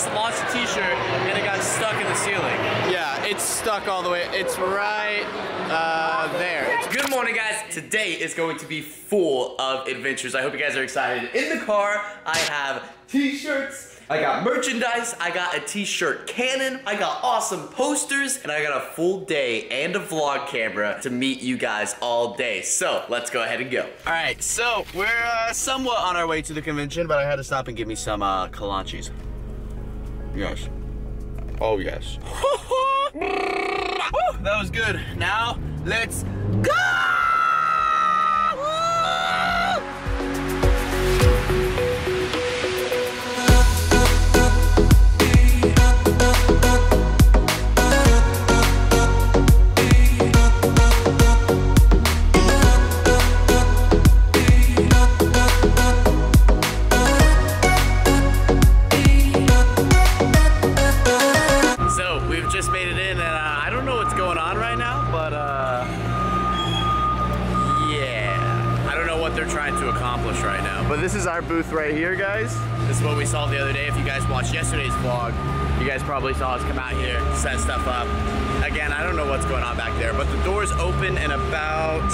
just launched the t-shirt and it got stuck in the ceiling. Yeah, it's stuck all the way. It's right there. Good morning, guys. Today is going to be full of adventures. I hope you guys are excited. In the car, I have t-shirts. I got merchandise, I got a t-shirt cannon, I got awesome posters, and I got a full day and a vlog camera to meet you guys all day. So, let's go ahead and go. All right, so we're somewhat on our way to the convention, but I had to stop and give me some kolaches. Yes. Oh, yes. That was good. Now, let's go! But this is our booth right here, guys. This is what we saw the other day. If you guys watched yesterday's vlog, you guys probably saw us come out here, set stuff up. Again, I don't know what's going on back there, but the doors open in about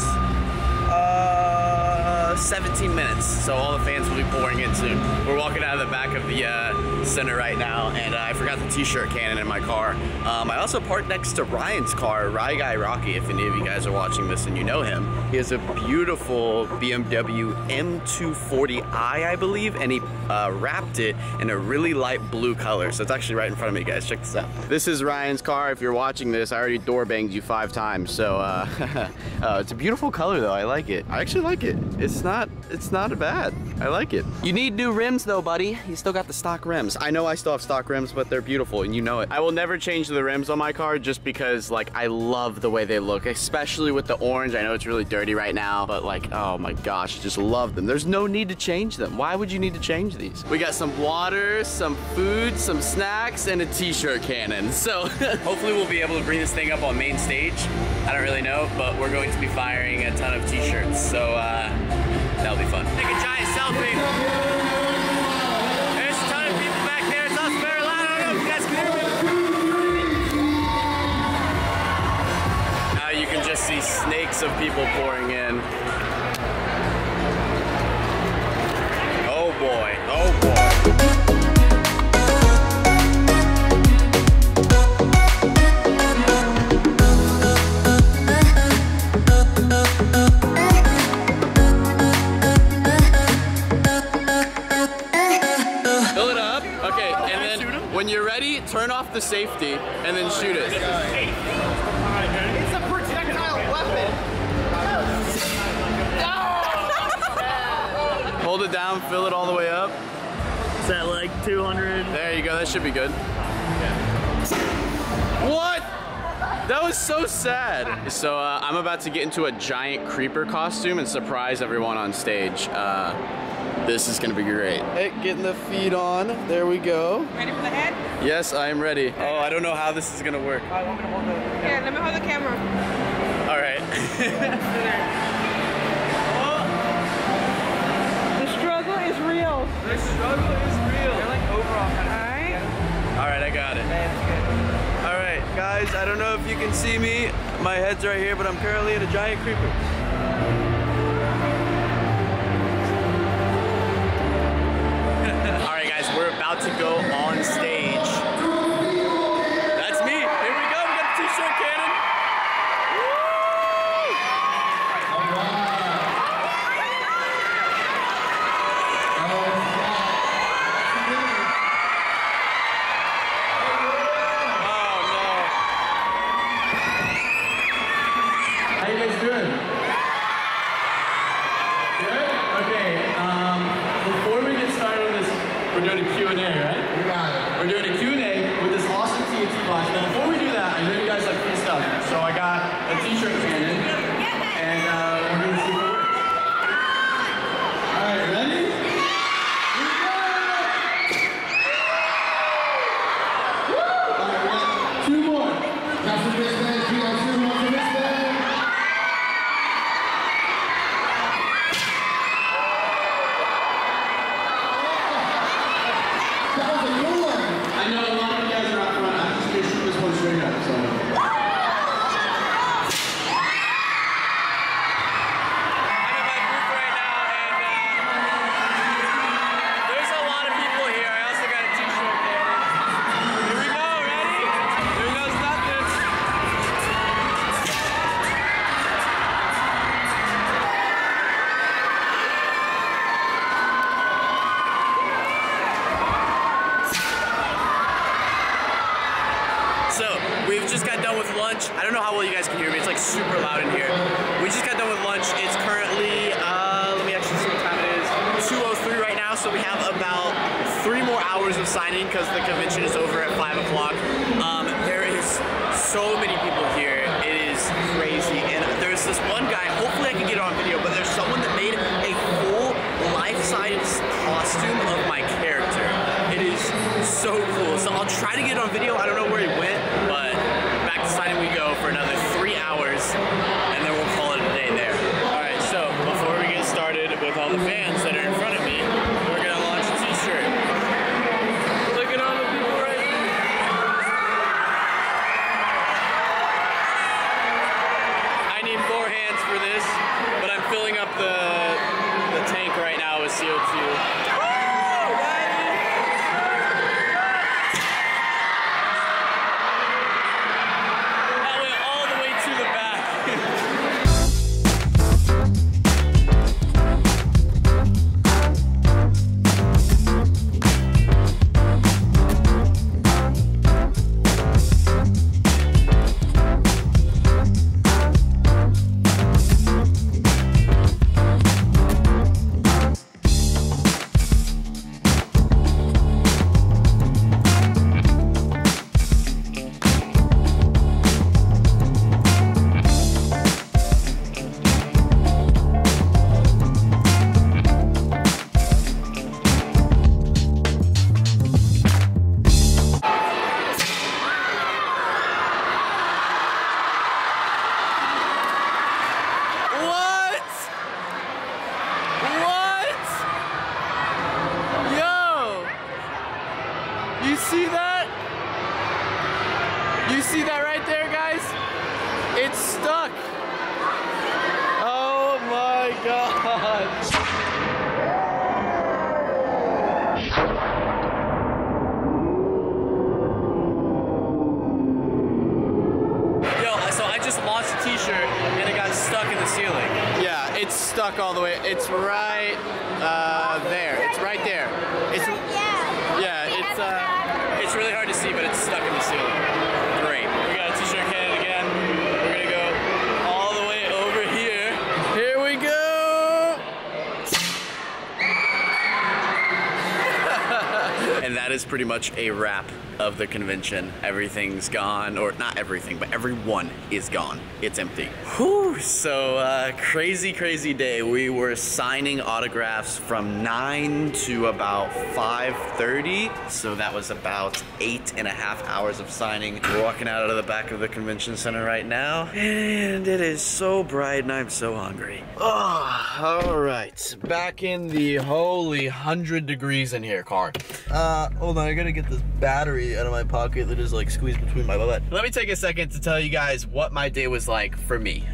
17 minutes. So all the fans will be pouring in soon. We're walking out of the back of the center right now, and I forgot the t-shirt cannon in my car. I also parked next to Ryan's car, Rye Guy Rocky, if any of you guys are watching this and you know him. He has a beautiful BMW M240i, I believe, and he wrapped it in a really light blue color. So it's actually right in front of me, guys. Check this out. This is Ryan's car. If you're watching this, I already door banged you 5 times. So it's a beautiful color though. I like it. I actually like it. It's not bad. I like it. You need new rims though, buddy. You still got the stock rims. I know I still have stock rims, but they're beautiful and you know it. I will never change the rims on my car just because like I love the way they look, especially with the orange. I know it's really dirty right now, but like, oh my gosh, just love them. There's no need to change them. Why would you need to change these? We got some water, some food, some snacks, and a t-shirt cannon. So hopefully we'll be able to bring this thing up on main stage. I don't really know, but we're going to be firing a ton of t-shirts. So that'll be fun. Take a giant selfie. See snakes of people pouring in. Oh boy, oh boy. Fill it up. Okay, and then when you're ready, turn off the safety and then shoot it. Hold it down, fill it all the way up. Is that like 200? There you go, that should be good. Yeah. What? That was so sad. So I'm about to get into a giant creeper costume and surprise everyone on stage. This is gonna be great. Hey, getting the feet on, there we go. Ready for the head? Yes, I am ready. Oh, I don't know how this is gonna work. I want me to hold the camera. Yeah, let me hold the camera. All right. The struggle is real. They're like overall kind of. Alright. Alright, I got it. Alright, guys, I don't know if you can see me. My head's right here, but I'm currently in a giant creeper. Alright, guys, we're about to go on stage. That's me. Here we go. We got the t-shirt cannon. I lunch. I don't know how well you guys can hear me. It's like super loud in here. We just got done with lunch. It's currently, let me actually see what time it is. 2:03 right now, so we have about 3 more hours of signing because the convention is over at 5 o'clock. There is so many people here. It is crazy. And there's this one guy, hopefully I can get it on video, but there's someone that made a full life-size costume of my character. It is so cool. So I'll try to get it on video. I don't know where he went, but back to signing we go for another 3 hours, and then we'll call it a day there. All right, so before we get started with all the fans that are in front of me, we're gonna launch a t-shirt. Look at all the people right here. I need 4 hands for this, but I'm filling up the tank right now with CO2. All the way. It's right there. It's right there. It's, yeah, it's really hard to see, but it's stuck in the ceiling. Great. We got a t-shirt cannon again. We're gonna go all the way over here. Here we go. And that is pretty much a wrap of the convention. Everything's gone, or not everything, but everyone is gone. It's empty. Whew, so crazy, crazy day. We were signing autographs from 9 to about 5:30. So that was about 8.5 hours of signing. We're walking out of the back of the convention center right now, and it is so bright and I'm so hungry. Oh, all right, back in the holy 100 degrees in here, car. Hold on, I gotta get this battery out of my pocket that is like squeezed between my butt. Let me take a second to tell you guys what my day was like for me.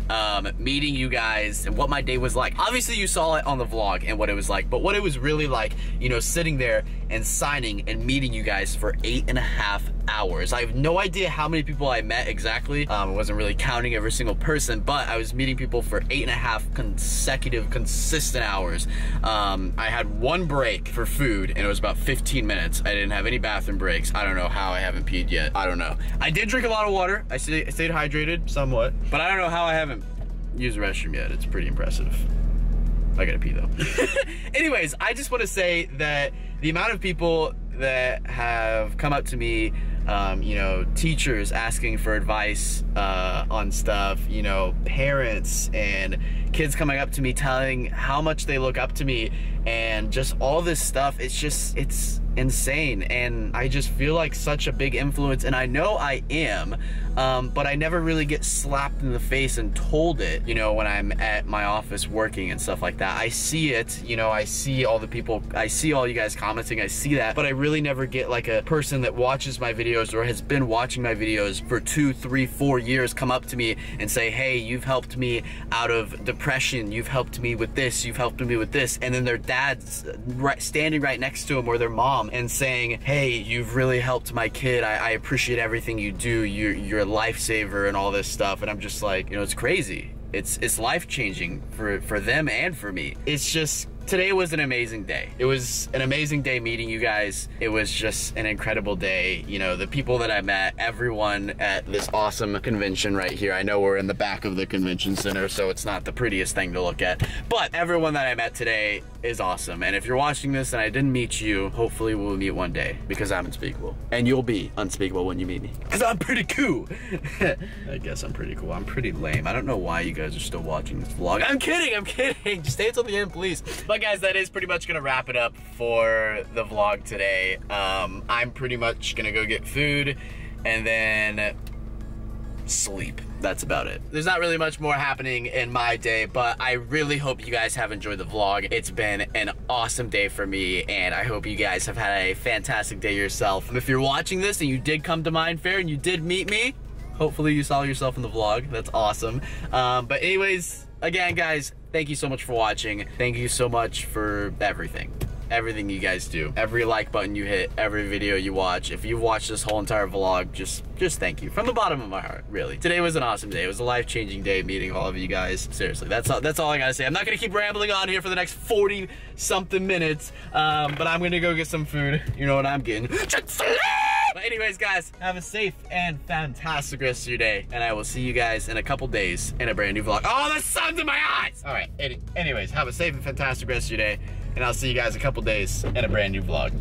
Meeting you guys and what my day was like. Obviously you saw it on the vlog and what it was like, but what it was really like, you know, sitting there and signing and meeting you guys for 8.5 hours. I have no idea how many people I met exactly. I wasn't really counting every single person, but I was meeting people for 8.5 consecutive, consistent hours. I had one break for food and it was about 15 minutes. I didn't have any bathroom breaks. I don't know how I haven't peed yet. I don't know. I did drink a lot of water. I stayed hydrated somewhat, but I don't know how I haven't used the restroom yet. It's pretty impressive. I gotta pee though. Anyways, I just wanna say that the amount of people that have come up to me, you know, teachers asking for advice on stuff, you know, parents and kids coming up to me telling how much they look up to me and just all this stuff, it's just, it's insane. And I just feel like such a big influence, and I know I am, but I never really get slapped in the face and told it, you know, when I'm at my office working and stuff like that. I see it, you know, I see all the people, I see all you guys commenting, I see that, but I really never get like a person that watches my videos or has been watching my videos for 2, 3, 4 years come up to me and say, hey, you've helped me out of depression, you've helped me with this, you've helped me with this, and then their dad's standing right next to him or their mom and saying, hey, you've really helped my kid. I appreciate everything you do. You're a lifesaver and all this stuff. And I'm just like, you know, it's crazy. It's life-changing for them and for me. It's just Today was an amazing day. It was an amazing day meeting you guys. It was just an incredible day. You know, the people that I met, everyone at this awesome convention right here. I know we're in the back of the convention center, so it's not the prettiest thing to look at, but everyone that I met today is awesome. And if you're watching this and I didn't meet you, hopefully we'll meet one day, because I'm unspeakable. And you'll be unspeakable when you meet me, because I'm pretty cool. I guess I'm pretty cool. I'm pretty lame. I don't know why you guys are still watching this vlog. I'm kidding, I'm kidding. Just stay until the end, please. But guys, that is pretty much gonna wrap it up for the vlog today. I'm pretty much gonna go get food and then sleep. That's about it. There's not really much more happening in my day, but I really hope you guys have enjoyed the vlog. It's been an awesome day for me, and I hope you guys have had a fantastic day yourself. If you're watching this and you did come to Mindfair and you did meet me, hopefully you saw yourself in the vlog. That's awesome. But anyways, again, guys, thank you so much for watching. Thank you so much for everything. Everything you guys do, every like button you hit, every video you watch. If you've watched this whole entire vlog, just thank you from the bottom of my heart, really. Today was an awesome day. It was a life-changing day meeting all of you guys. Seriously, that's all I gotta say. I'm not gonna keep rambling on here for the next 40 something minutes, but I'm gonna go get some food. You know what I'm getting? But anyways, guys, have a safe and fantastic rest of your day, and I will see you guys in a couple days in a brand new vlog. Oh, the sun's in my eyes! All right, anyways, have a safe and fantastic rest of your day, and I'll see you guys in a couple days in a brand new vlog.